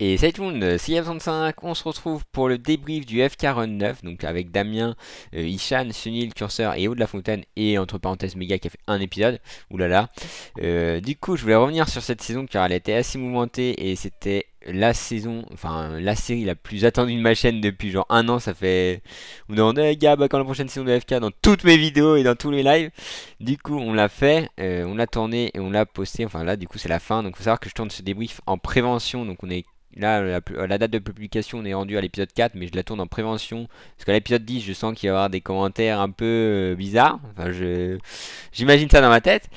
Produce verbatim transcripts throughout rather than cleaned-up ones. Et salut tout le monde, c'est Gab trente-cinq, on se retrouve pour le débrief du F K Run neuf, donc avec Damien, euh, Ishan, Sunil, Curseur et Haut de la Fontaine, et entre parenthèses Mega qui a fait un épisode, oulala. Euh, du coup je voulais revenir sur cette saison car elle était assez mouvementée et c'était la saison, enfin la série la plus attendue de ma chaîne depuis genre un an, ça fait... On demande hey, Gab quand la prochaine saison de F K dans toutes mes vidéos et dans tous les lives. Du coup on l'a fait, euh, on l'a tourné et on l'a posté, enfin là du coup c'est la fin, donc faut savoir que je tourne ce débrief en prévention, donc on est... Là, la, la date de publication, on est rendu à l'épisode quatre, mais je la tourne en prévention. Parce qu'à l'épisode dix, je sens qu'il va y avoir des commentaires un peu euh, bizarres. Enfin, je j'imagine ça dans ma tête.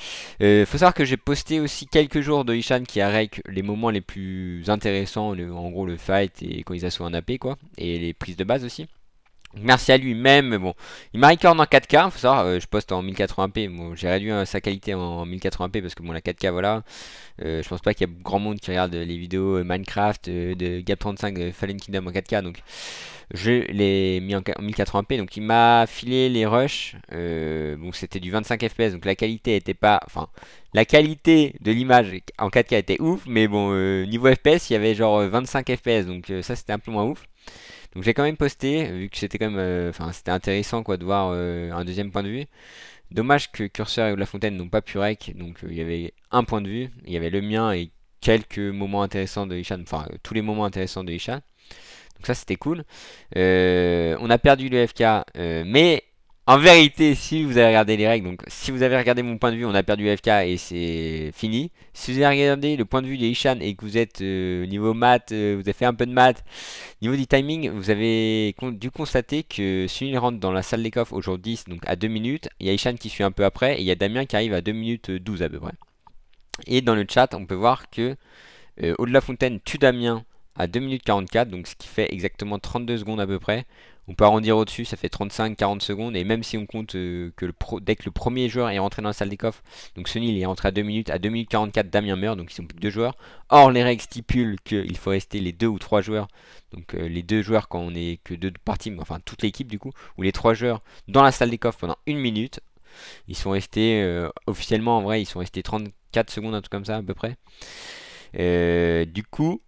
Euh, faut savoir que j'ai posté aussi quelques jours de Ishan qui arrête les moments les plus intéressants. Le, en gros, le fight et quand ils assoient un A P, quoi. Et les prises de base aussi. Merci à lui même, bon, il m'a record en quatre K, faut savoir, euh, je poste en mille quatre-vingts p, bon, j'ai réduit euh, sa qualité en mille quatre-vingts p parce que bon la quatre K voilà, euh, je pense pas qu'il y a grand monde qui regarde les vidéos euh, Minecraft, euh, de Gab trente-cinq, de Fallen Kingdom en quatre K, donc je l'ai mis en mille quatre-vingts p, donc il m'a filé les rushs, euh, bon c'était du vingt-cinq F P S, donc la qualité était pas, enfin la qualité de l'image en quatre K était ouf, mais bon euh, niveau F P S il y avait genre vingt-cinq F P S, donc euh, ça c'était un peu moins ouf. Donc j'ai quand même posté, vu que c'était quand même, enfin euh, c'était intéressant quoi de voir euh, un deuxième point de vue. Dommage que Curseur et Haut de la Fontaine n'ont pas pu rec, donc il euh, y avait un point de vue, il y avait le mien et quelques moments intéressants de Ishan, enfin euh, tous les moments intéressants de Ishan. Donc ça c'était cool. Euh, on a perdu le F K, euh, mais en vérité si vous avez regardé les règles, donc si vous avez regardé mon point de vue, on a perdu le F K et c'est fini. Si vous avez regardé le point de vue de Ishan et que vous êtes euh, niveau maths, euh, vous avez fait un peu de maths, niveau du timing, vous avez dû constater que Sunil rentre dans la salle des coffres au jour dix, donc à deux minutes. Il y a Ishan qui suit un peu après, et il y a Damien qui arrive à deux minutes douze à peu près. Et dans le chat, on peut voir que euh, Haut de la Fontaine tue Damien à deux minutes quarante-quatre, donc ce qui fait exactement trente-deux secondes à peu près. On peut arrondir au-dessus, ça fait trente-cinq à quarante secondes, et même si on compte euh, que le pro, dès que le premier joueur est rentré dans la salle des coffres, donc Sunil est rentré à deux minutes, à deux minutes quarante-quatre Damien meurt, donc ils sont plus que deux joueurs. Or les règles stipulent qu'il faut rester les deux ou trois joueurs, donc euh, les deux joueurs quand on est que deux parties, enfin toute l'équipe du coup, ou les trois joueurs dans la salle des coffres pendant une minute. Ils sont restés, euh, officiellement en vrai, ils sont restés trente-quatre secondes, un truc comme ça à peu près. Euh, du coup,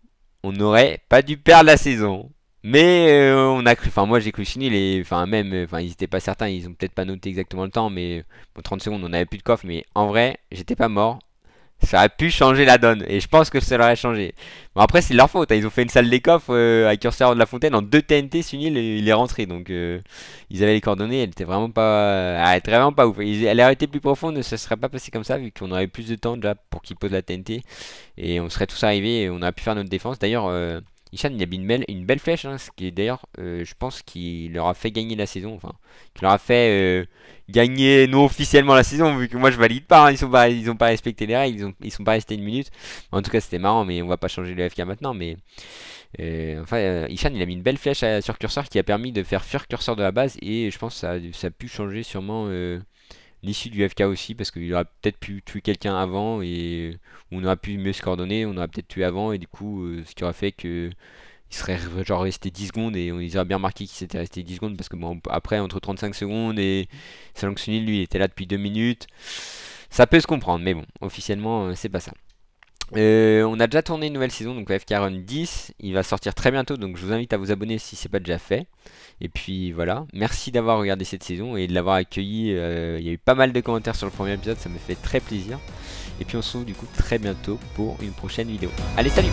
on n'aurait pas dû perdre la saison. Mais euh, on a cru, enfin moi j'ai cru Sunil et enfin même, enfin ils n'étaient pas certains, ils ont peut-être pas noté exactement le temps, mais bon, trente secondes on n'avait plus de coffre, mais en vrai j'étais pas mort, ça a pu changer la donne et je pense que ça leur a changé. Bon après c'est leur faute, hein, ils ont fait une salle des coffres euh, à Curseur de la Fontaine en deux T N T, Sunil il est rentré, donc euh, ils avaient les coordonnées, elle était vraiment pas, elle était vraiment pas ouf, elle aurait été plus profonde, ça serait pas passé comme ça vu qu'on aurait plus de temps déjà pour qu'ils posent la T N T et on serait tous arrivés et on aurait pu faire notre défense d'ailleurs. euh, Ishan il a mis une belle, une belle flèche, hein, ce qui d'ailleurs euh, je pense qu'il leur a fait gagner la saison, enfin qu'il leur a fait euh, gagner non officiellement la saison vu que moi je valide pas, hein, ils sont pas, ils ont pas respecté les règles, ils, ont, ils sont pas restés une minute. En tout cas c'était marrant, mais on va pas changer le F K maintenant, mais euh, enfin euh, Ishan il a mis une belle flèche à, sur Curseur qui a permis de faire fuir Curseur de la base et je pense que ça, ça a pu changer sûrement euh, l'issue du F K aussi, parce qu'il aurait peut-être pu tuer quelqu'un avant et on aurait pu mieux se coordonner, on aurait peut-être tué avant et du coup euh, ce qui aurait fait que il serait genre resté dix secondes et on les aurait bien marqué qu'il s'était resté dix secondes, parce que bon après entre trente-cinq secondes et sachant que Sunil lui il était là depuis deux minutes, ça peut se comprendre, mais bon officiellement euh, c'est pas ça. Euh, on a déjà tourné une nouvelle saison, donc F K Run dix, il va sortir très bientôt, donc je vous invite à vous abonner si c'est pas déjà fait. Et puis voilà, merci d'avoir regardé cette saison et de l'avoir accueilli, il euh, y a eu pas mal de commentaires sur le premier épisode, ça me fait très plaisir. Et puis on se retrouve du coup très bientôt pour une prochaine vidéo. Allez salut!